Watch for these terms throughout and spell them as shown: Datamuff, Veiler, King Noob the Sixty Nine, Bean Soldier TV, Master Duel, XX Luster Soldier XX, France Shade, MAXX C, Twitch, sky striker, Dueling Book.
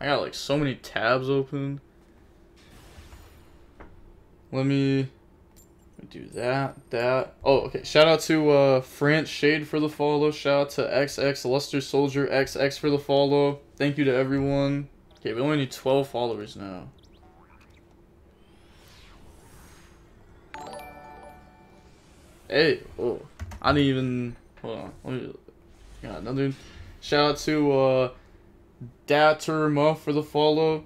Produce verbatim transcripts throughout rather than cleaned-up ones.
I got like so many tabs open. Let me do that, that. Oh, okay. Shout out to uh, France Shade for the follow. Shout out to X X Luster Soldier X X for the follow. Thank you to everyone. Okay, we only need twelve followers now. Hey, oh, I didn't even. Hold on. Let me. Got another. Shout out to uh, Datamuff for the follow.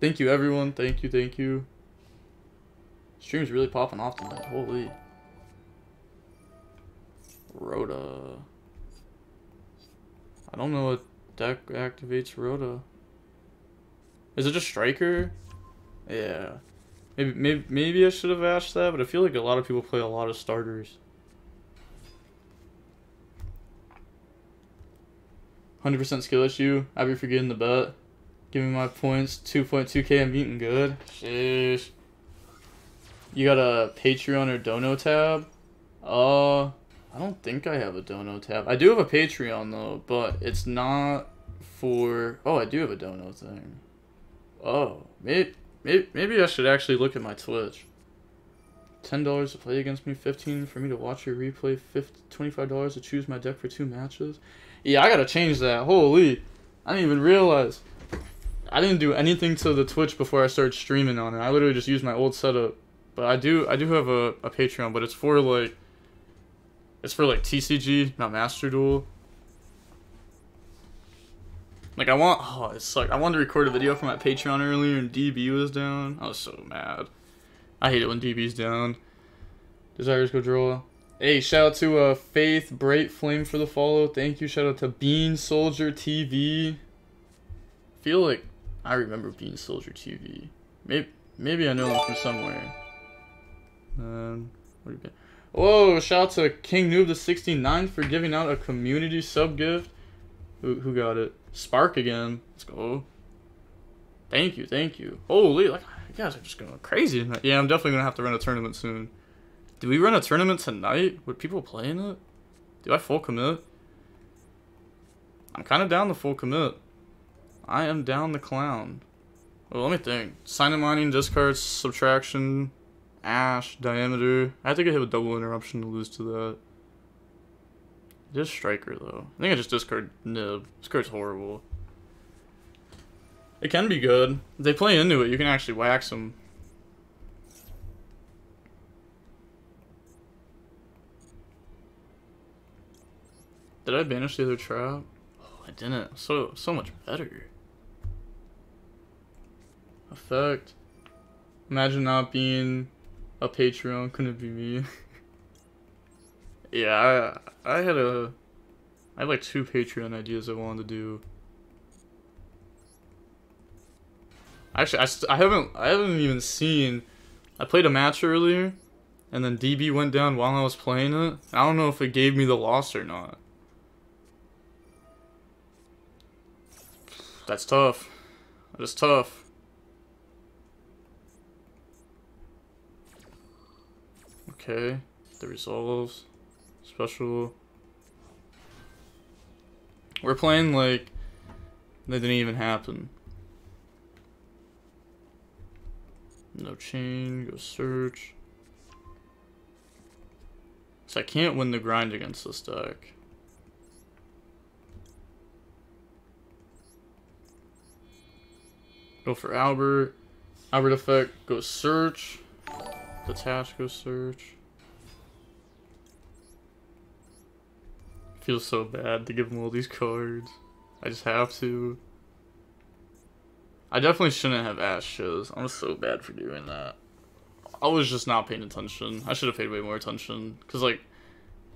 Thank you, everyone. Thank you, thank you. Stream's really popping off tonight. Holy. Rhoda. I don't know what deck activates Rhoda. Is it just Striker? Yeah. Maybe, maybe, maybe I should have asked that, but I feel like a lot of people play a lot of starters. one hundred percent skill issue. I be forgetting the bet. Give me my points. two point two K. I'm eating good. Sheesh. You got a Patreon or Dono tab? Uh, I don't think I have a Dono tab. I do have a Patreon, though, but it's not for... Oh, I do have a Dono thing. Oh, maybe, maybe, maybe I should actually look at my Twitch. ten dollars to play against me, fifteen dollars for me to watch your replay, twenty-five dollars to choose my deck for two matches. Yeah, I gotta change that. Holy. I didn't even realize. I didn't do anything to the Twitch before I started streaming on it. I literally just used my old setup. But I do, I do have a, a Patreon, but it's for like, it's for like T C G, not Master Duel. Like I want, oh, it's like I wanted to record a video for my Patreon earlier, and D B was down. I was so mad. I hate it when D B's down. Desires go draw. Hey, shout out to uh, Faith Bright Flame for the follow. Thank you. Shout out to Bean Soldier T V. I feel like I remember Bean Soldier T V. Maybe, maybe I know him from somewhere. Um, what you Whoa, shout out to King Noob the Sixty Nine for giving out a community sub gift. Who, who got it? Spark again. Let's go. Thank you, thank you. Holy, like, you guys are just going crazy tonight. Yeah, I'm definitely going to have to run a tournament soon. Do we run a tournament tonight? Would people play in it? Do I full commit? I'm kind of down to full commit. I am down the clown. Well, let me think. Sign and mining, discards, subtraction... Ash, diameter. I think I have a double interruption to lose to that. Just Striker, though. I think I just discard Nib. This card's horrible. It can be good. If they play into it, you can actually wax them. Did I banish the other trap? Oh, I didn't. So, so much better. Effect. Imagine not being... a Patreon, couldn't it be me? Yeah, I, I had a... I had like two Patreon ideas I wanted to do. Actually, I, st I haven't I haven't even seen... I played a match earlier, and then D B went down while I was playing it. I don't know if it gave me the loss or not. That's tough. That's tough. Okay, the resolves, special. We're playing like that didn't even happen. No chain, go search. So I can't win the grind against this deck. Go for Albert. Albert effect, go search. Detach, go search. Feels so bad to give him all these cards. I just have to. I definitely shouldn't have asked shows. I'm so bad for doing that. I was just not paying attention. I should have paid way more attention. Because, like,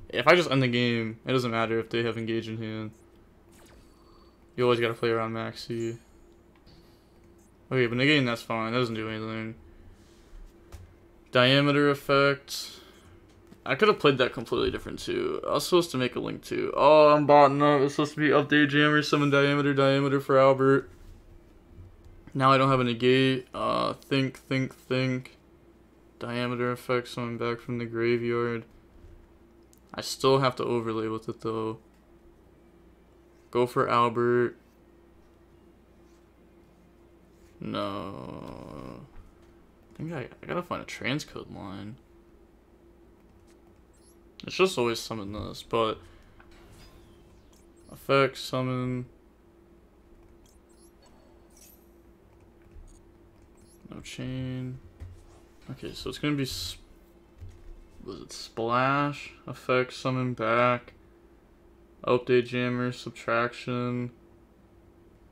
if I just end the game, it doesn't matter if they have engage in hand. You always got to play around MAXX C. Okay, but negating, that's fine. That doesn't do anything. Diameter effect. I could have played that completely different too. I was supposed to make a link too. Oh, I'm botting up. It's supposed to be update jammer, summon diameter, diameter for Albert. Now I don't have a negate. Uh, think, think, think. Diameter effect, summon back from the graveyard. I still have to overlay with it though. Go for Albert. No. I think I, I gotta find a transcode line. It's just always summon this, but effect, summon. No chain. Okay, so it's gonna be. Was it splash? Effect, summon back. Update jammer, subtraction.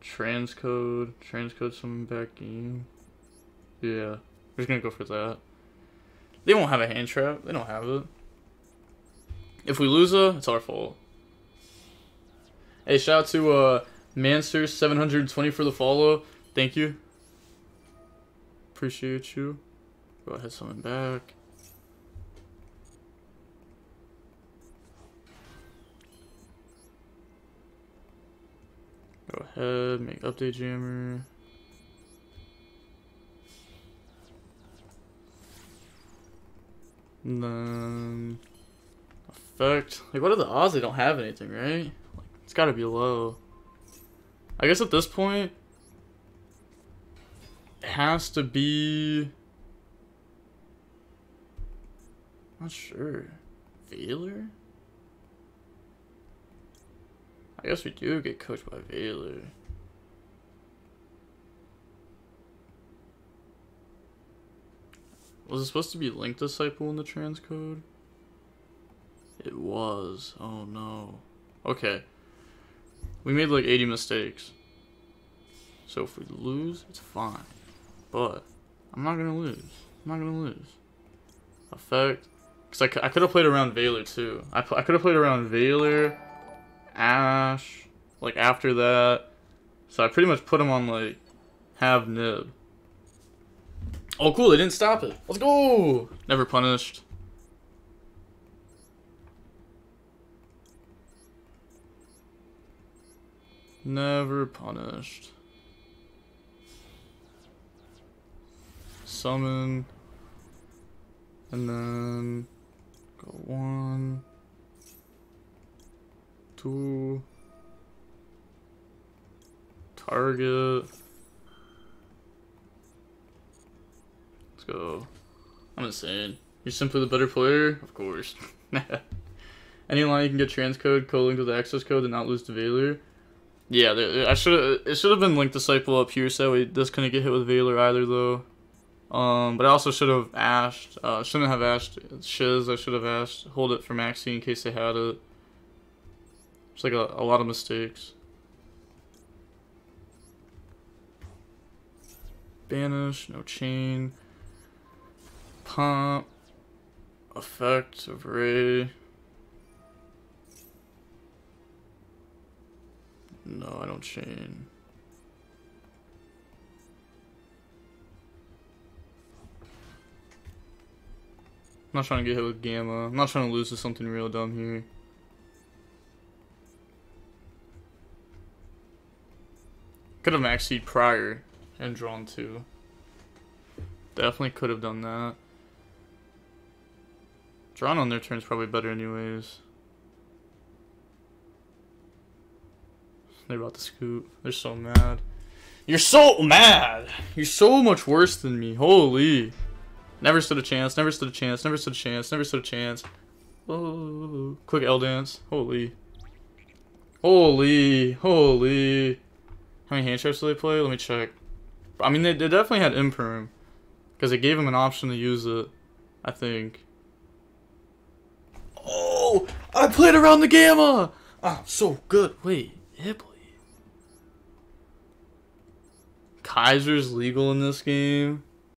Transcode. Transcode, summon back game. Yeah. We're just gonna go for that. They won't have a hand trap. They don't have it. If we lose a, it's our fault. Hey, shout out to uh, Manster seven twenty for the follow. Thank you. Appreciate you. Go ahead, summon back. Go ahead, make update jammer. And then effect. Like, what are the odds they don't have anything, right? Like, it's gotta be low. I guess at this point, it has to be. Not sure. Veiler? I guess we do get coached by Veiler. Was it supposed to be Link Disciple in the transcode? It was. Oh no. Okay. We made like eighty mistakes. So if we lose, it's fine. But I'm not gonna lose. I'm not gonna lose. Effect. Because I, I could have played around Veiler too. I, I could have played around Veiler, Ash, like after that. So I pretty much put him on like have nib. Oh cool, they didn't stop it. Let's go! Never punished. Never punished. Summon. And then go one, two, target. Let's go. I'm insane. You're simply the better player? Of course. Any line you can get transcode, co-linked with the access code, and not lose to Veiler. Yeah, there, I should. It should have been Link Disciple up here, so it just couldn't get hit with Veiler either, though. Um, but I also should have ashed, uh, shouldn't have ashed Shiz, I should have ashed, hold it for MAXX C in case they had it. It's like a, a lot of mistakes. Banish, no chain. Pump. Effect of Ray. No, I don't chain. I'm not trying to get hit with Gamma. I'm not trying to lose to something real dumb here. Could have MAXX C'd prior and drawn two. Definitely could have done that. Drawn on their turn is probably better anyways. They're about to scoop. They're so mad. You're so mad! You're so much worse than me. Holy... Never stood a chance, never stood a chance, never stood a chance, never stood a chance. Oh, quick L dance. Holy. Holy. Holy. How many hand traps do they play? Let me check. I mean, they, they definitely had Imperm. Because they gave him an option to use it, I think. Oh! I played around the Gamma! I'm so good. Wait, Hippley. Kaiser's legal in this game.